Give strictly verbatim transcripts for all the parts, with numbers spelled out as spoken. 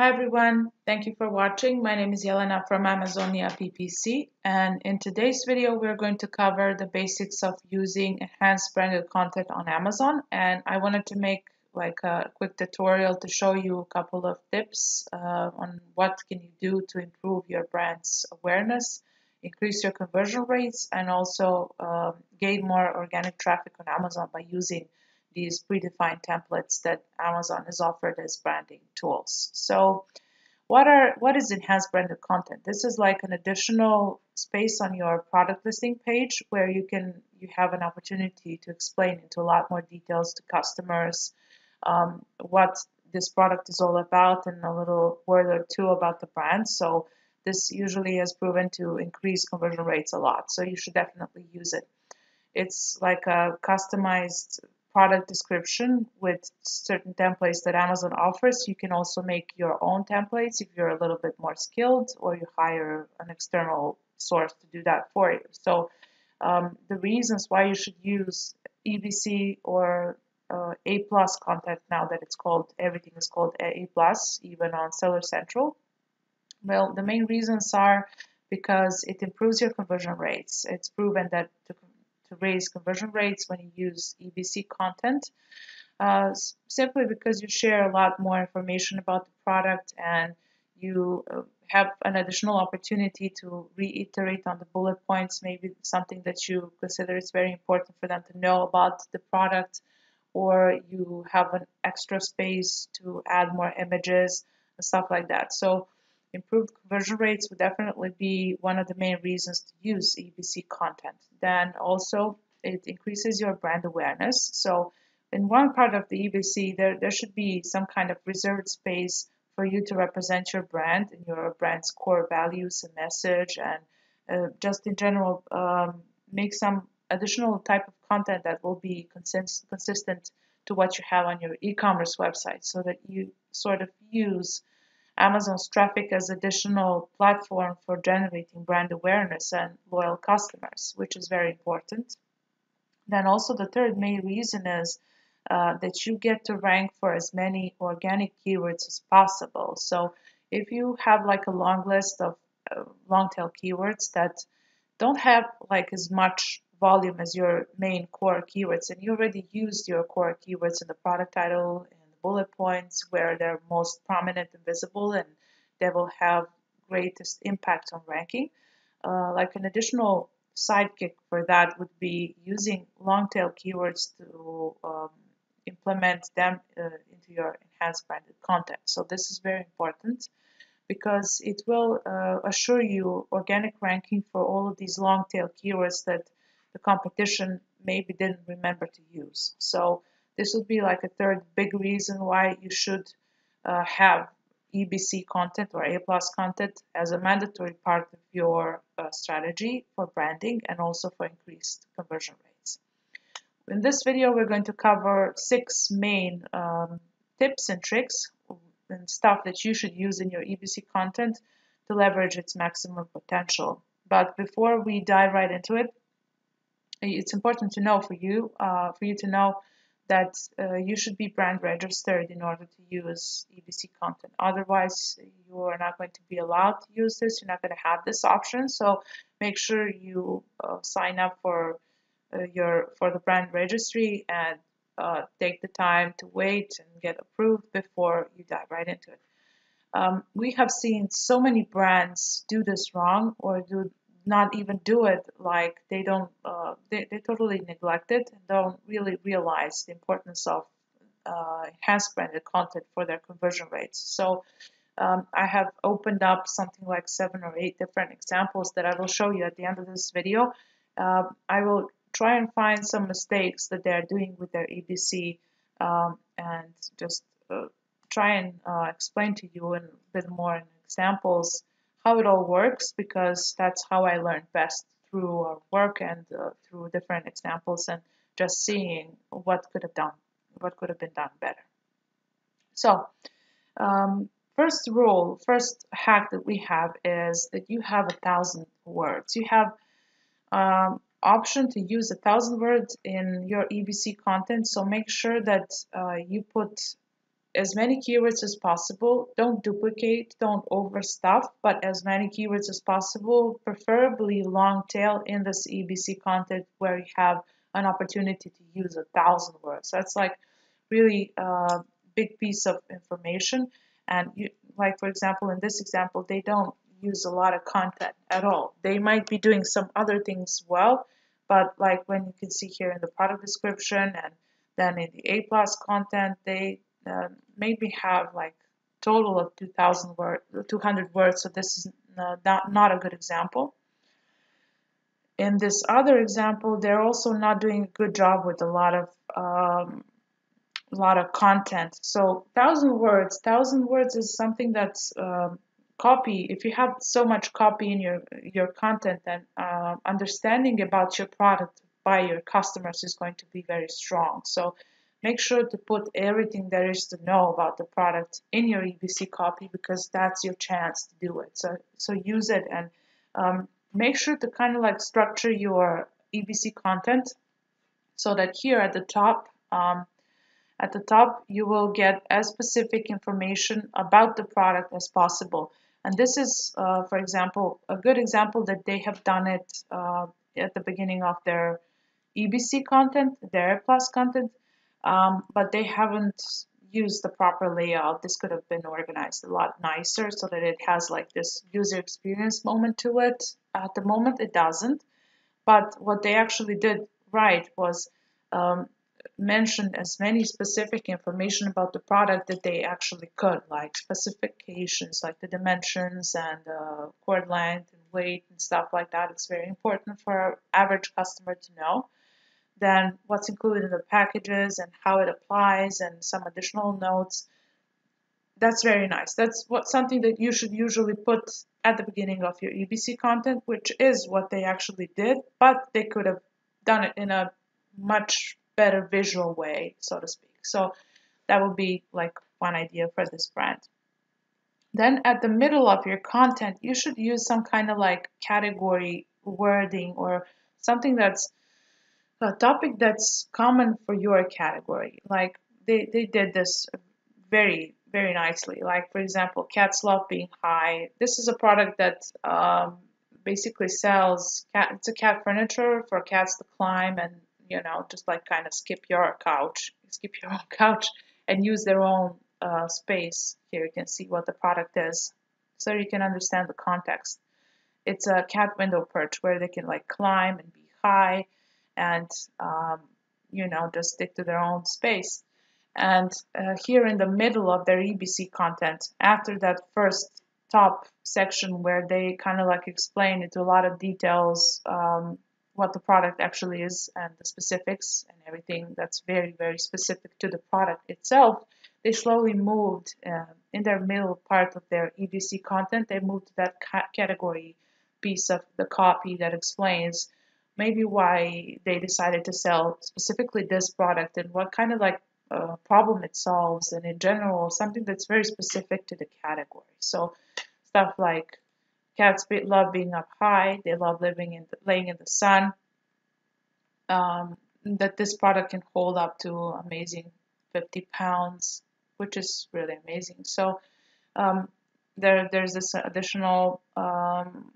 Hi everyone, thank you for watching. My name is Yelena from Amazonia P P C, and in today's video we're going to cover the basics of using enhanced branded content on Amazon, and I wanted to make like a quick tutorial to show you a couple of tips uh, on what can you do to improve your brand's awareness, increase your conversion rates, and also uh, gain more organic traffic on Amazon by using these predefined templates that Amazon has offered as branding tools. So what are what is enhanced branded content? This is like an additional space on your product listing page where you can you have an opportunity to explain into a lot more details to customers um, what this product is all about and a little word or two about the brand. So this usually has proven to increase conversion rates a lot. So you should definitely use it. It's like a customized product description with certain templates that Amazon offers. You can also make your own templates if you're a little bit more skilled, or you hire an external source to do that for you. So um, the reasons why you should use E B C or uh, A plus content, now that it's called, everything is called A plus, even on Seller Central. Well, the main reasons are because it improves your conversion rates. It's proven that to to raise conversion rates when you use E B C content, uh, simply because you share a lot more information about the product and you uh, have an additional opportunity to reiterate on the bullet points, maybe something that you consider is very important for them to know about the product, or you have an extra space to add more images and stuff like that. So improved conversion rates would definitely be one of the main reasons to use E B C content. Then also it increases your brand awareness. So in one part of the E B C, there, there should be some kind of reserved space for you to represent your brand and your brand's core values and message, and uh, just in general, um, make some additional type of content that will be consist consistent to what you have on your e-commerce website, so that you sort of use Amazon's traffic as additional platform for generating brand awareness and loyal customers, which is very important. Then also the third main reason is uh, that you get to rank for as many organic keywords as possible. So if you have like a long list of uh, long tail keywords that don't have like as much volume as your main core keywords, and you already used your core keywords in the product title, bullet points where they're most prominent and visible, and they will have greatest impact on ranking. Uh, like an additional sidekick for that would be using long tail keywords to um, implement them uh, into your enhanced branded content. So this is very important because it will uh, assure you organic ranking for all of these long tail keywords that the competition maybe didn't remember to use. So this would be like a third big reason why you should uh, have E B C content or A plus content as a mandatory part of your uh, strategy for branding and also for increased conversion rates. In this video, we're going to cover six main um, tips and tricks and stuff that you should use in your E B C content to leverage its maximum potential. But before we dive right into it, it's important to know for you, uh, for you to know that uh, you should be brand registered in order to use E B C content. Otherwise, you are not going to be allowed to use this. You're not going to have this option. So make sure you uh, sign up for uh, your for the brand registry and uh, take the time to wait and get approved before you dive right into it. Um, we have seen so many brands do this wrong, or do not even do it, like they don't uh, they, they totally neglect it and don't really realize the importance of uh, enhanced branded content for their conversion rates. So um, I have opened up something like seven or eight different examples that I will show you at the end of this video. uh, I will try and find some mistakes that they're doing with their E B C um, and just uh, try and uh, explain to you in a bit more in examples how it all works, because that's how I learned best, through our work and uh, through different examples and just seeing what could have done, what could have been done better. So um, first rule, first hack that we have is that you have a thousand words. You have um, option to use a thousand words in your E B C content. So make sure that uh, you put as many keywords as possible. Don't duplicate, don't overstuff, but as many keywords as possible, preferably long tail in this E B C content where you have an opportunity to use a thousand words. That's like really a big piece of information. And you, like, for example, in this example, they don't use a lot of content at all. They might be doing some other things well, but like when you can see here in the product description and then in the A plus content, they uh, maybe have like total of two thousand words, two hundred words. So this is not, not a good example. In this other example, they're also not doing a good job with a lot of um, a lot of content. So thousand words, thousand words is something that's um, copy. If you have so much copy in your your content, then uh, understanding about your product by your customers is going to be very strong. So make sure to put everything there is to know about the product in your E B C copy, because that's your chance to do it. So so use it, and um, make sure to kind of like structure your E B C content so that here at the top. Um, At the top, you will get as specific information about the product as possible. And this is, uh, for example, a good example that they have done it uh, at the beginning of their E B C content, their A plus content, um, but they haven't used the proper layout. This could have been organized a lot nicer so that it has like this user experience moment to it. At the moment, it doesn't. But what they actually did right was um, mention as many specific information about the product that they actually could, like specifications, like the dimensions and uh, cord length and weight and stuff like that. It's very important for our average customer to know. Then what's included in the packages and how it applies and some additional notes. That's very nice. That's what something that you should usually put at the beginning of your E B C content, which is what they actually did, but they could have done it in a much better visual way, so to speak. So that would be like one idea for this brand. Then at the middle of your content, you should use some kind of like category wording or something that's a topic that's common for your category. Like they, they did this very, very nicely. Like, for example, cats love being high. This is a product that um, basically sells cat, it's a cat furniture for cats to climb and, you know, just like kind of skip your couch, skip your own couch and use their own uh, space. Here you can see what the product is, so you can understand the context. It's a cat window perch where they can like climb and be high and, um, you know, just stick to their own space. And uh, here in the middle of their E B C content, after that first top section where they kind of like explain into a lot of details, um, what the product actually is and the specifics and everything that's very, very specific to the product itself, they slowly moved uh, in their middle part of their E B C content, they moved to that ca category piece of the copy that explains maybe why they decided to sell specifically this product and what kind of like uh, problem it solves, and in general, something that's very specific to the category. So stuff like cats love being up high. They love living in the, laying in the sun. Um, that this product can hold up to amazing fifty pounds, which is really amazing. So um, there, there's this additional um,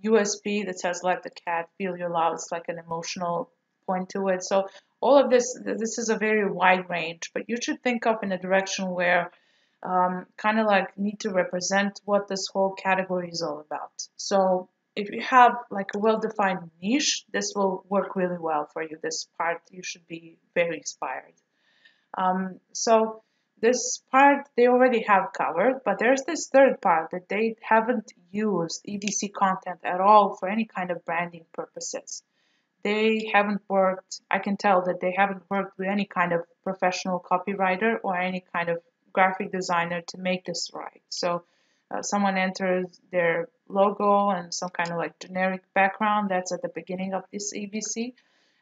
U S P that says "Let the cat feel your love." It's like an emotional point to it. So all of this, this is a very wide range, but you should think of in a direction where. Um, kind of like need to represent what this whole category is all about. So if you have like a well-defined niche, this will work really well for you. This part, you should be very inspired. Um, so this part, they already have covered, but there's this third part that they haven't used E B C content at all for any kind of branding purposes. They haven't worked, I can tell that they haven't worked with any kind of professional copywriter or any kind of graphic designer to make this right. So uh, someone enters their logo and some kind of like generic background. That's at the beginning of this E B C,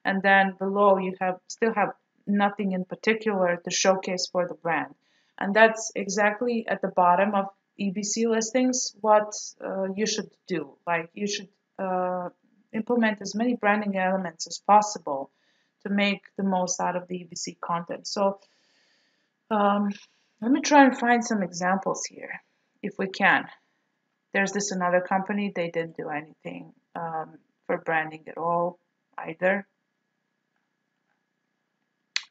and then below you have still have nothing in particular to showcase for the brand. And that's exactly at the bottom of E B C listings what uh, you should do. Like you should uh, implement as many branding elements as possible to make the most out of the E B C content. So um, Let me try and find some examples here, if we can. There's this another company, they didn't do anything um, for branding at all, either.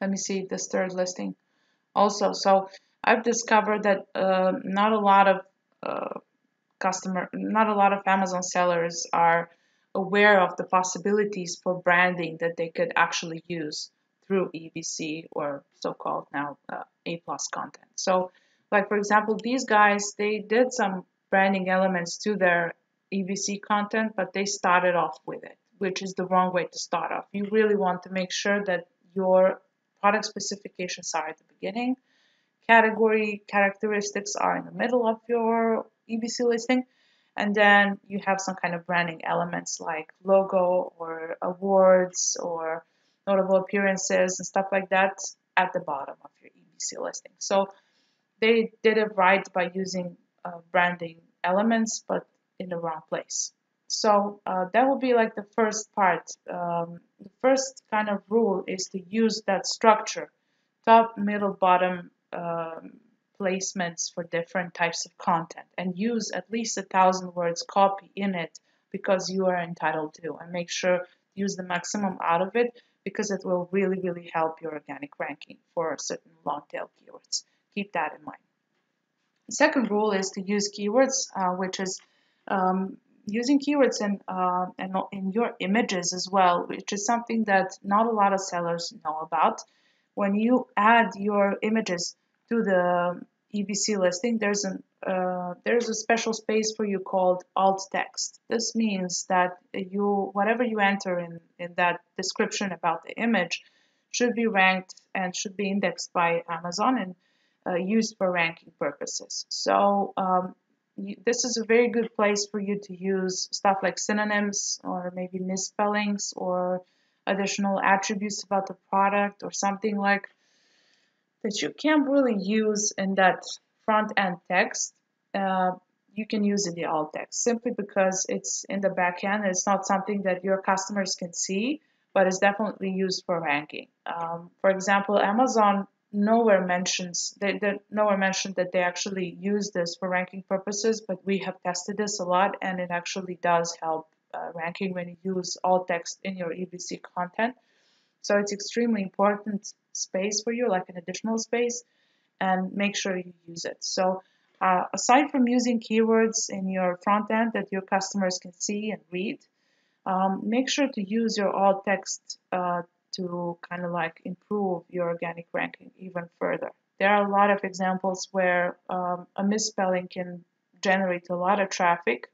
Let me see this third listing also. So I've discovered that uh, not a lot of uh, customer, not a lot of Amazon sellers are aware of the possibilities for branding that they could actually use through E B C or so-called now uh, A plus content. So like, for example, these guys, they did some branding elements to their E B C content, but they started off with it, which is the wrong way to start off. You really want to make sure that your product specifications are at the beginning, category characteristics are in the middle of your E B C listing, and then you have some kind of branding elements like logo or awards or notable appearances and stuff like that at the bottom of your E B C listing. So they did it right by using uh, branding elements, but in the wrong place. So uh, that would be like the first part. Um, the first kind of rule is to use that structure, top, middle, bottom um, placements for different types of content, and use at least a thousand words copy in it because you are entitled to, and make sure to use the maximum out of it, because it will really, really help your organic ranking for certain long tail keywords. Keep that in mind. The second rule is to use keywords, uh, which is um, using keywords in, uh, in, in your images as well, which is something that not a lot of sellers know about. When you add your images to the E B C listing, there's, an, uh, there's a special space for you called alt text. This means that you, whatever you enter in, in that description about the image should be ranked and should be indexed by Amazon and uh, used for ranking purposes. So um, you, this is a very good place for you to use stuff like synonyms or maybe misspellings or additional attributes about the product or something like that you can't really use in that front-end text. Uh, you can use in the alt text simply because it's in the back-end. It's not something that your customers can see, but it's definitely used for ranking. Um, for example, Amazon nowhere mentions they, they nowhere mentioned that they actually use this for ranking purposes, but we have tested this a lot, and it actually does help uh, ranking when you use alt text in your E B C content. So it's extremely important space for you, like an additional space, and make sure you use it. So uh, aside from using keywords in your front end that your customers can see and read, um, make sure to use your alt text uh, to kind of like improve your organic ranking even further. There are a lot of examples where um, a misspelling can generate a lot of traffic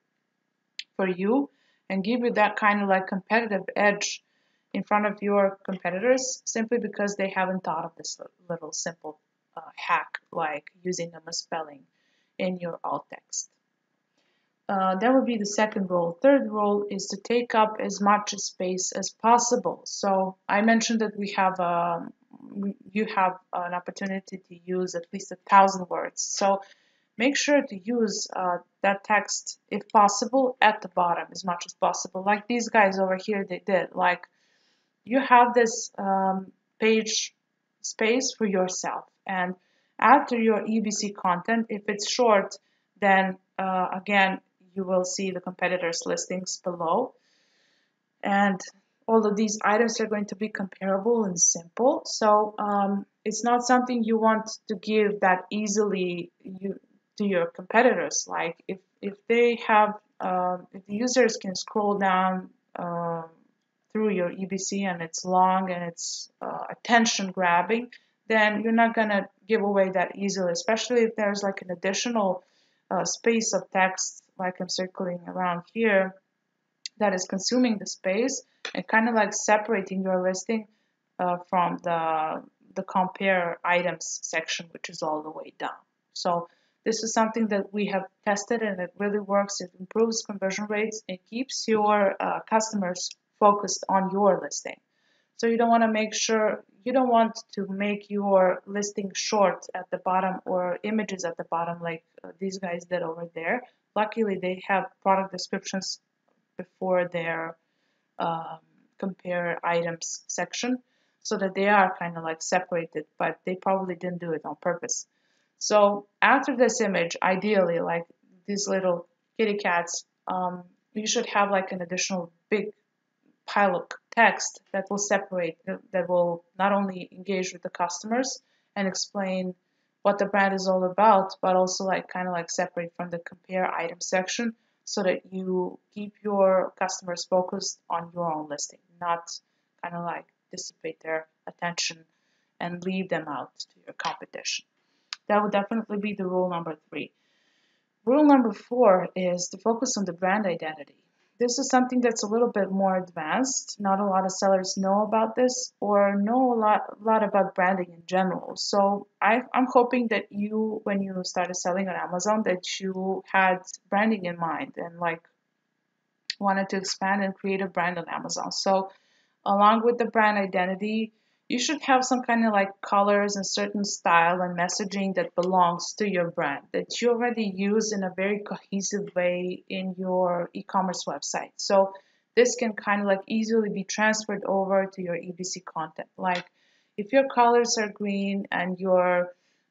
for you and give you that kind of like competitive edge in front of your competitors, simply because they haven't thought of this little simple uh, hack like using a misspelling in your alt text. Uh, that would be the second rule. Third rule is to take up as much space as possible. So I mentioned that we have a, you have an opportunity to use at least a thousand words. So make sure to use uh, that text, if possible, at the bottom as much as possible. Like these guys over here, they did. Like, you have this um, page space for yourself, and after your E B C content, if it's short, then uh, again, you will see the competitors' listings below, and all of these items are going to be comparable and simple. So um, it's not something you want to give that easily you, to your competitors. Like if, if they have, uh, if the users can scroll down uh, through your E B C and it's long and it's uh, attention grabbing, then you're not going to give away that easily, especially if there's like an additional uh, space of text, like I'm circling around here, that is consuming the space and kind of like separating your listing uh, from the, the compare items section, which is all the way down. So this is something that we have tested and it really works. It improves conversion rates. It keeps your uh, customers focused on your listing. So you don't want to make sure, you don't want to make your listing short at the bottom or images at the bottom like these guys did over there. Luckily, they have product descriptions before their um, compare items section so that they are kind of like separated, but they probably didn't do it on purpose. So after this image, ideally, like these little kitty cats, um, you should have like an additional big pile of text that will separate, that will not only engage with the customers and explain what the brand is all about, but also like kind of like separate from the compare item section so that you keep your customers focused on your own listing, not kind of like dissipate their attention and leave them out to your competition. That would definitely be the rule number three. Rule number four is to focus on the brand identity. This is something that's a little bit more advanced. Not a lot of sellers know about this or know a lot, a lot about branding in general. So I, I'm hoping that you, when you started selling on Amazon, that you had branding in mind and like wanted to expand and create a brand on Amazon. So along with the brand identity, you should have some kind of like colors and certain style and messaging that belongs to your brand that you already use in a very cohesive way in your e-commerce website. So this can kind of like easily be transferred over to your E B C content. Like if your colors are green and your,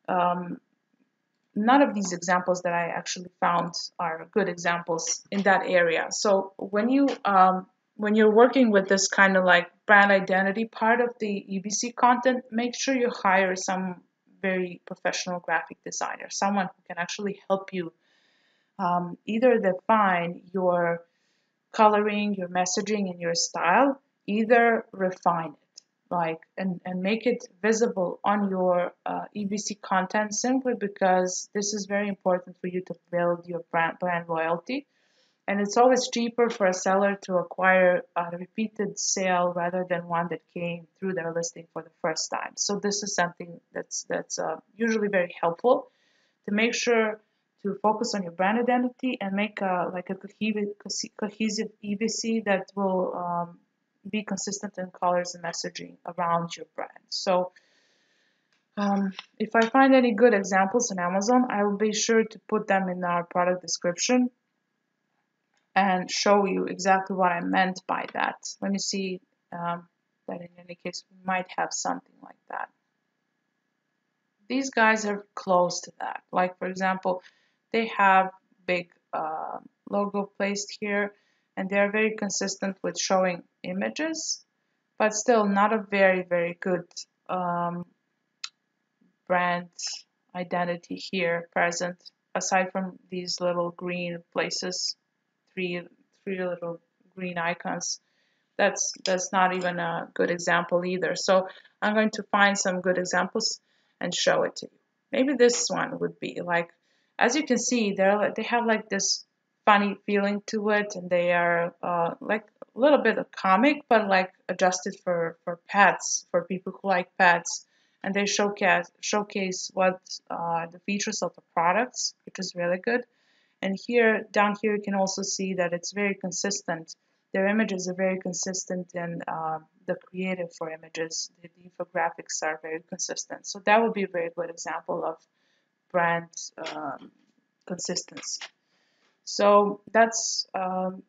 um, none of these examples that I actually found are good examples in that area. So when you, um, when you're working with this kind of like brand identity part of the E B C content, make sure you hire some very professional graphic designer, someone who can actually help you um, either define your coloring, your messaging, and your style, either refine it, like, and, and make it visible on your uh, E B C content, simply because this is very important for you to build your brand, brand loyalty. And it's always cheaper for a seller to acquire a repeated sale rather than one that came through their listing for the first time. So this is something that's that's uh, usually very helpful to make sure to focus on your brand identity and make a, like a cohesive E B C that will um, be consistent in colors and messaging around your brand. So Um, if I find any good examples on Amazon, I will be sure to put them in our product description and show you exactly what I meant by that. Let me see um, that in any case we might have something like that. These guys are close to that. Like for example, they have big uh, logo placed here and they're very consistent with showing images, but still not a very, very good um, brand identity here present, aside from these little green places. Three, three little green icons. That's that's not even a good example either. So I'm going to find some good examples and show it to you. Maybe this one would be like, as you can see, they're they have like this funny feeling to it, and they are uh, like a little bit of comic, but like adjusted for for pets, for people who like pets, and they showcase showcase what uh, the features of the products, which is really good. And here, down here, you can also see that it's very consistent. Their images are very consistent, and uh, the creative for images, the infographics are very consistent. So that would be a very good example of brand um, consistency. So that's, um,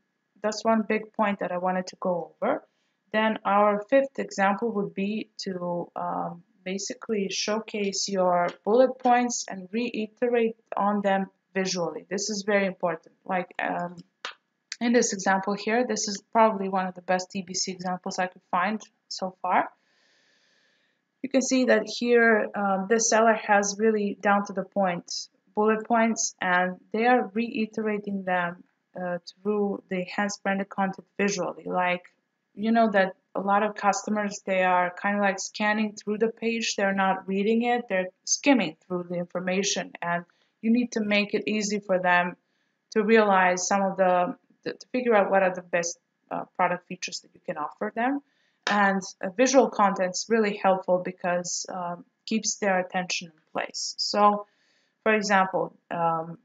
that's one big point that I wanted to go over. Then our fifth example would be to um, basically showcase your bullet points and reiterate on them visually. This is very important. Like um, in this example here, this is probably one of the best E B C examples I could find so far. You can see that here um, this seller has really down to the point bullet points, and they are reiterating them uh, through the enhanced branded content visually. Like you know that a lot of customers, they are kind of like scanning through the page. They're not reading it. They're skimming through the information, and you need to make it easy for them to realize some of the, to figure out what are the best uh, product features that you can offer them. And uh, visual content is really helpful because um, keeps their attention in place. So, for example, um,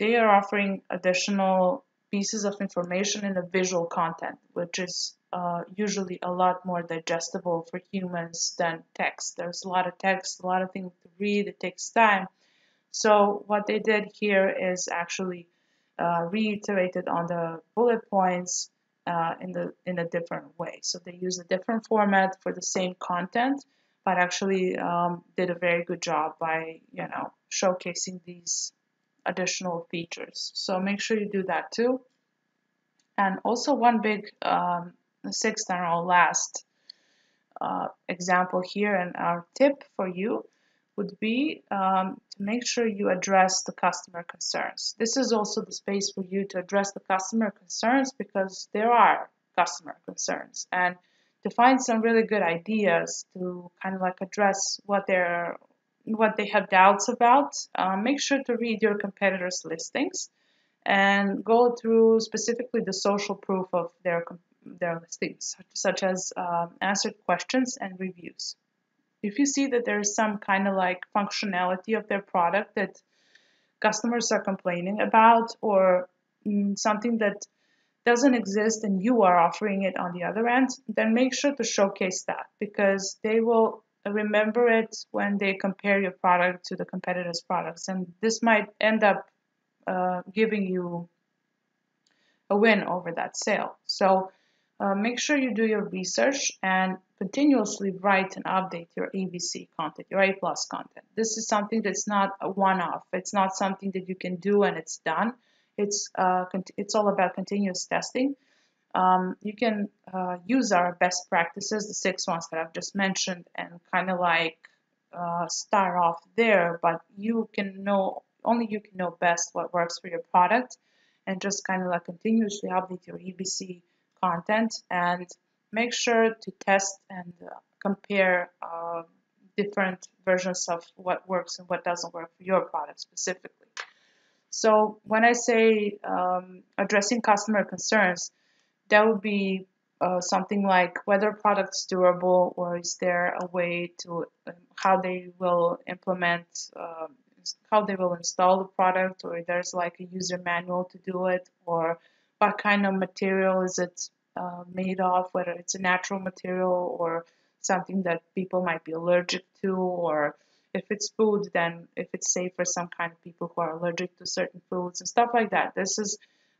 they are offering additional pieces of information in the visual content, which is uh, usually a lot more digestible for humans than text. There's a lot of text, a lot of things to read, it takes time. So what they did here is actually uh, reiterated on the bullet points uh, in the in a different way. So they use a different format for the same content, but actually um, did a very good job by, you know, showcasing these additional features. So make sure you do that too. And also one big um, sixth and our last uh, example here and our tip for you would be um, to make sure you address the customer concerns. This is also the space for you to address the customer concerns, because there are customer concerns, and to find some really good ideas to kind of like address what they're what they have doubts about. Um, make sure to read your competitors' listings and go through specifically the social proof of their their listings, such as um, answered questions and reviews. If you see that there is some kind of like functionality of their product that customers are complaining about, or mm, something that doesn't exist and you are offering it on the other end, then make sure to showcase that, because they will remember it when they compare your product to the competitor's products. And this might end up uh, giving you a win over that sale. So uh, make sure you do your research and continuously write and update your E B C content, your A plus content. This is something that's not a one-off. It's not something that you can do and it's done. It's uh, it's all about continuous testing. Um, you can uh, use our best practices, the six ones that I've just mentioned, and kind of like uh, start off there. But you can know, only you can know best what works for your product, and just kind of like continuously update your E B C content and make sure to test and uh, compare uh, different versions of what works and what doesn't work for your product specifically. So when I say um, addressing customer concerns, that would be uh, something like whether product's durable, or is there a way to um, how they will implement, um, how they will install the product, or there's like a user manual to do it, or what kind of material is it uh, made of, whether it's a natural material or something that people might be allergic to, or if it's food, then if it's safe for some kind of people who are allergic to certain foods and stuff like that. This is,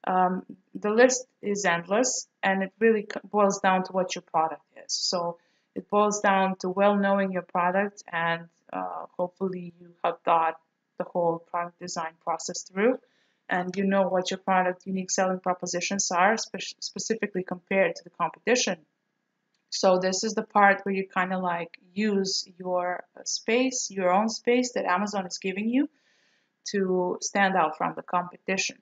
um, the list is endless, and it really boils down to what your product is. So it boils down to well knowing your product, and uh, hopefully you have thought the whole product design process through, and you know what your product unique selling propositions are, spe- specifically compared to the competition. So this is the part where you kind of like use your space, your own space that Amazon is giving you, to stand out from the competition.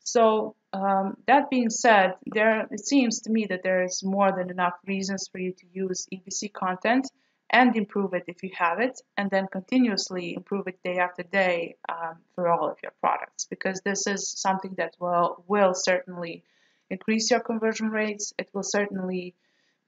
So um, that being said, there it seems to me that there is more than enough reasons for you to use E B C content and improve it if you have it, and then continuously improve it day after day um, for all of your products, because this is something that will, will certainly increase your conversion rates. It will certainly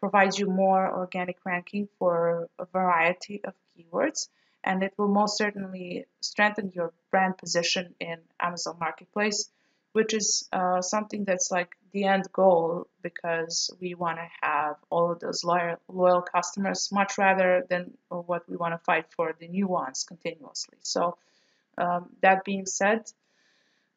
provides you more organic ranking for a variety of keywords, and it will most certainly strengthen your brand position in Amazon Marketplace, which is uh, something that's like the end goal, because we want to have all of those loyal, loyal customers much rather than what we want to fight for, the new ones continuously. So um, that being said,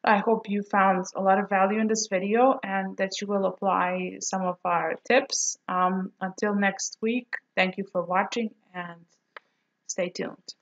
I hope you found a lot of value in this video and that you will apply some of our tips. Um, until next week, thank you for watching and stay tuned.